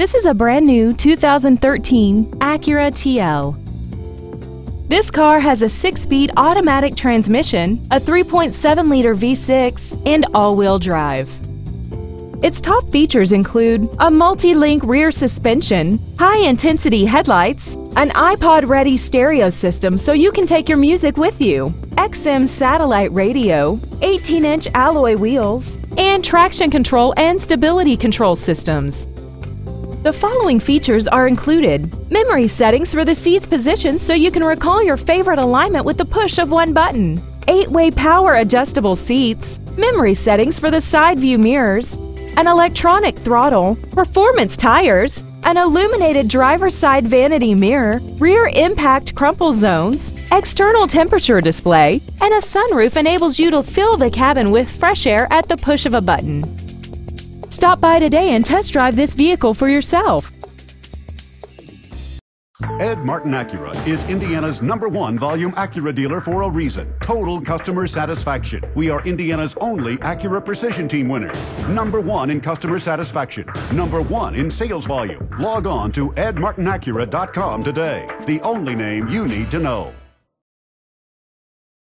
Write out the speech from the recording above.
This is a brand new 2013 Acura TL. This car has a 6-speed automatic transmission, a 3.7-liter V6, and all-wheel drive. Its top features include a multi-link rear suspension, high-intensity headlights, an iPod-ready stereo system so you can take your music with you, XM satellite radio, 18-inch alloy wheels, and traction control and stability control systems. The following features are included: memory settings for the seat's position so you can recall your favorite alignment with the push of one button, 8-way power adjustable seats, memory settings for the side view mirrors, an electronic throttle, performance tires, an illuminated driver's side vanity mirror, rear impact crumple zones, external temperature display, and a sunroof enables you to fill the cabin with fresh air at the push of a button. Stop by today and test drive this vehicle for yourself. Ed Martin Acura is Indiana's #1 volume Acura dealer for a reason. Total customer satisfaction. We are Indiana's only Acura Precision Team winner. #1 in customer satisfaction. #1 in sales volume. Log on to edmartinacura.com today. The only name you need to know.